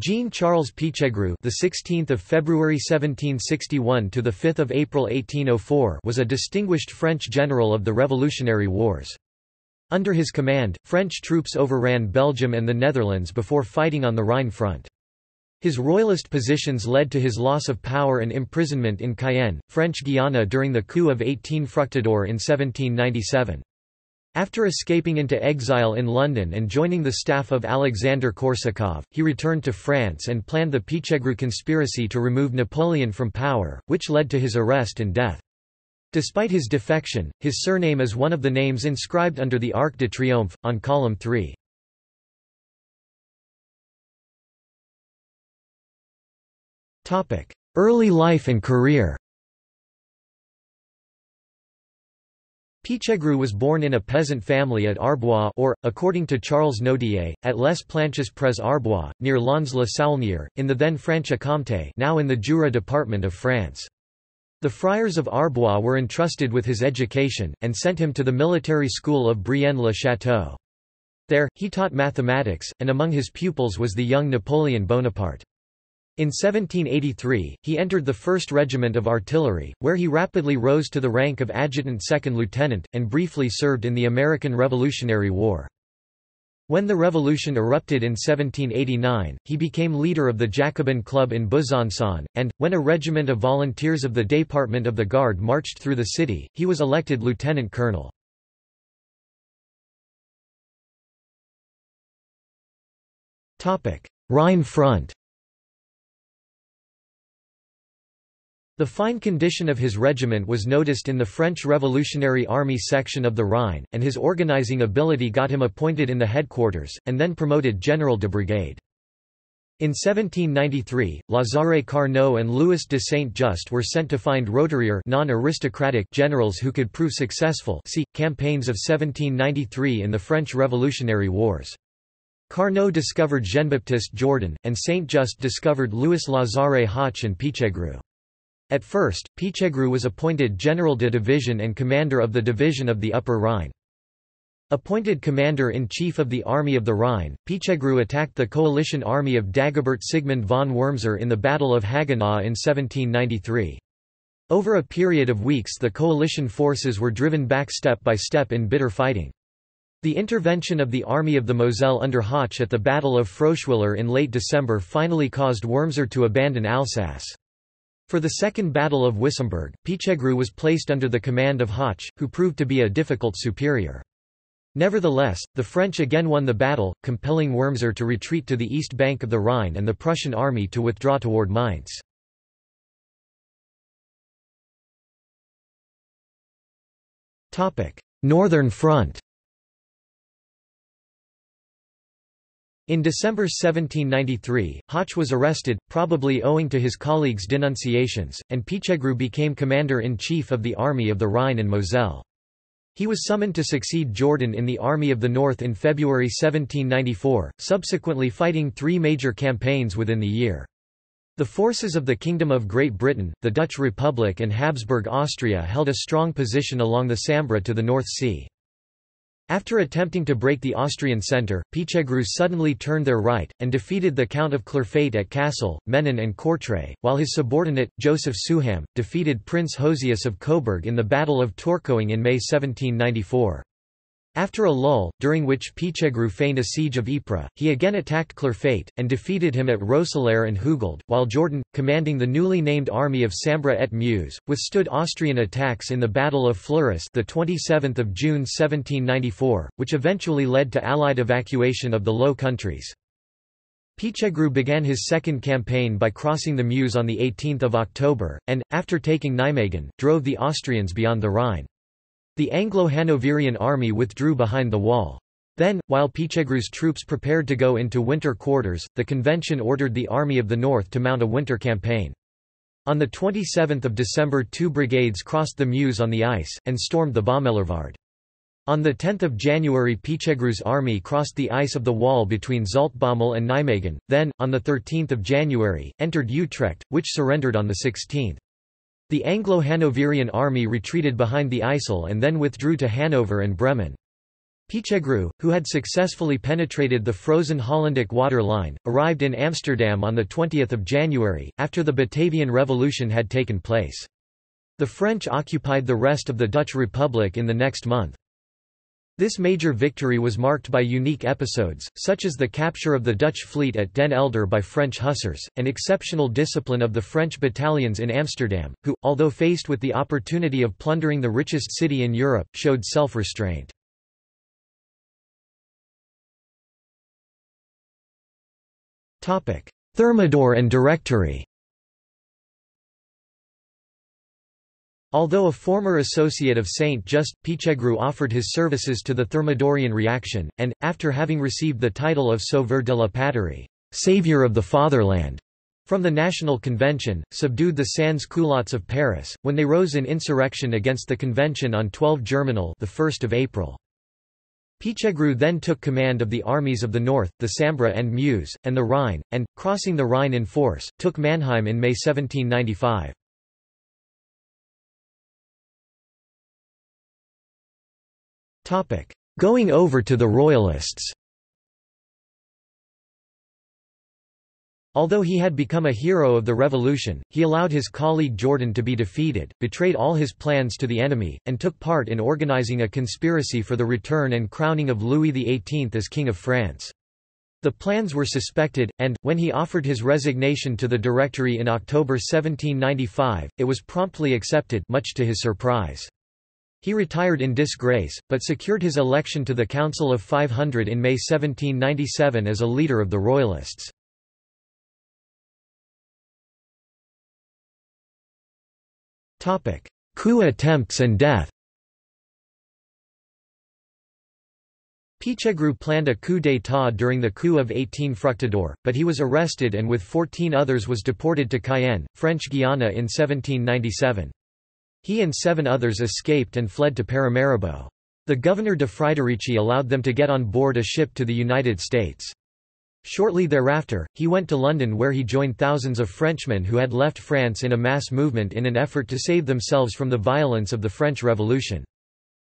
Jean-Charles Pichegru, the 16th of February 1761 to the 5th of April 1804, was a distinguished French general of the Revolutionary Wars. Under his command, French troops overran Belgium and the Netherlands before fighting on the Rhine front. His royalist positions led to his loss of power and imprisonment in Cayenne, French Guiana during the Coup of 18 Fructidor in 1797. After escaping into exile in London and joining the staff of Alexander Korsakov, he returned to France and planned the Pichegru conspiracy to remove Napoleon from power, which led to his arrest and death. Despite his defection, his surname is one of the names inscribed under the Arc de Triomphe, on column 3. Early life and career. Pichegru was born in a peasant family at Arbois or, according to Charles Nodier, at Les Planches-Pres Arbois, near Lons-le-Saulnier, in the then Franche-Comté, now in the Jura department of France. The friars of Arbois were entrusted with his education, and sent him to the military school of Brienne-le-Château. There, he taught mathematics, and among his pupils was the young Napoleon Bonaparte. In 1783, he entered the 1st Regiment of Artillery, where he rapidly rose to the rank of adjutant second lieutenant, and briefly served in the American Revolutionary War. When the revolution erupted in 1789, he became leader of the Jacobin Club in Besançon, and, when a regiment of volunteers of the Department of the Guard marched through the city, he was elected lieutenant colonel. Rhine front. The fine condition of his regiment was noticed in the French Revolutionary Army section of the Rhine, and his organizing ability got him appointed in the headquarters, and then promoted general de brigade. In 1793, Lazare Carnot and Louis de Saint-Just were sent to find rotarier non-aristocratic generals who could prove successful see, campaigns of 1793 in the French Revolutionary Wars. Carnot discovered Jean-Baptiste Jordan, and Saint-Just discovered Louis-Lazare Hoche and Pichegru. At first, Pichegru was appointed general de division and commander of the division of the Upper Rhine. Appointed commander-in-chief of the Army of the Rhine, Pichegru attacked the coalition army of Dagobert Sigmund von Wormser in the Battle of Haguenau in 1793. Over a period of weeks the coalition forces were driven back step by step in bitter fighting. The intervention of the Army of the Moselle under Hoche at the Battle of Froeschwiller in late December finally caused Wormser to abandon Alsace. For the Second Battle of Wissembourg, Pichegru was placed under the command of Hoche, who proved to be a difficult superior. Nevertheless, the French again won the battle, compelling Wormser to retreat to the east bank of the Rhine and the Prussian army to withdraw toward Mainz. Northern Front. In December 1793, Hoche was arrested, probably owing to his colleagues' denunciations, and Pichegru became commander-in-chief of the Army of the Rhine and Moselle. He was summoned to succeed Jordan in the Army of the North in February 1794, subsequently fighting three major campaigns within the year. The forces of the Kingdom of Great Britain, the Dutch Republic and Habsburg Austria held a strong position along the Sambre to the North Sea. After attempting to break the Austrian centre, Pichegru suddenly turned their right, and defeated the Count of Clerfait at Kassel, Menin and Courtrai, while his subordinate, Joseph Suham, defeated Prince Hosius of Coburg in the Battle of Torcoing in May 1794. After a lull, during which Pichegru feigned a siege of Ypres, he again attacked Clerfait, and defeated him at Roeselare and Hugeld, while Jordan, commanding the newly named Army of Sambre et Meuse, withstood Austrian attacks in the Battle of Fleurus the 27th of June 1794, which eventually led to Allied evacuation of the Low Countries. Pichegru began his second campaign by crossing the Meuse on 18 October, and, after taking Nijmegen, drove the Austrians beyond the Rhine. The Anglo-Hanoverian army withdrew behind the wall. Then, while Pichegru's troops prepared to go into winter quarters, the convention ordered the Army of the North to mount a winter campaign. On the 27th of December, two brigades crossed the Meuse on the ice and stormed the Bommelerwaard. On the 10th of January, Pichegru's army crossed the ice of the wall between Zaltbommel and Nijmegen. Then, on the 13th of January, entered Utrecht, which surrendered on the 16th. The Anglo-Hanoverian army retreated behind the IJssel and then withdrew to Hanover and Bremen. Pichegru, who had successfully penetrated the frozen Hollandic water line, arrived in Amsterdam on 20 January, after the Batavian Revolution had taken place. The French occupied the rest of the Dutch Republic in the next month. This major victory was marked by unique episodes, such as the capture of the Dutch fleet at Den Elder by French hussars, and exceptional discipline of the French battalions in Amsterdam, who, although faced with the opportunity of plundering the richest city in Europe, showed self-restraint. Thermidor and Directory. Although a former associate of Saint-Just, Pichegru offered his services to the Thermidorian reaction, and, after having received the title of Sauveur de la Patrie, Savior of the Fatherland, from the National Convention, subdued the sans-culottes of Paris, when they rose in insurrection against the Convention on 12 Germinal, the 1st of April. Pichegru then took command of the armies of the north, the Sambre and Meuse, and the Rhine, and, crossing the Rhine in force, took Mannheim in May 1795. Going over to the Royalists. Although he had become a hero of the revolution, he allowed his colleague Jordan to be defeated, betrayed all his plans to the enemy, and took part in organizing a conspiracy for the return and crowning of Louis XVIII as King of France. The plans were suspected, and, when he offered his resignation to the Directory in October 1795, it was promptly accepted, much to his surprise. He retired in disgrace, but secured his election to the Council of 500 in May 1797 as a leader of the Royalists. Coup attempts and death. Pichegru planned a coup d'état during the Coup of 18 Fructidor, but he was arrested and with 14 others was deported to Cayenne, French Guiana in 1797. He and 7 others escaped and fled to Paramaribo. The governor de Friderici allowed them to get on board a ship to the United States. Shortly thereafter, he went to London where he joined thousands of Frenchmen who had left France in a mass movement in an effort to save themselves from the violence of the French Revolution.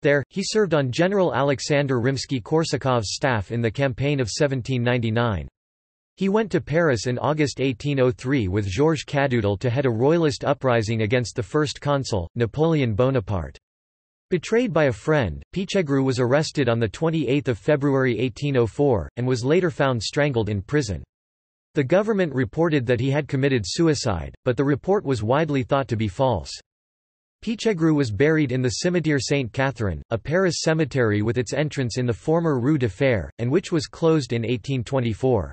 There, he served on General Alexander Rimsky-Korsakov's staff in the campaign of 1799. He went to Paris in August 1803 with Georges Cadoudal to head a royalist uprising against the first consul, Napoleon Bonaparte. Betrayed by a friend, Pichegru was arrested on 28 February 1804, and was later found strangled in prison. The government reported that he had committed suicide, but the report was widely thought to be false. Pichegru was buried in the Cimetière Sainte-Catherine, a Paris cemetery with its entrance in the former Rue de Fer, and which was closed in 1824.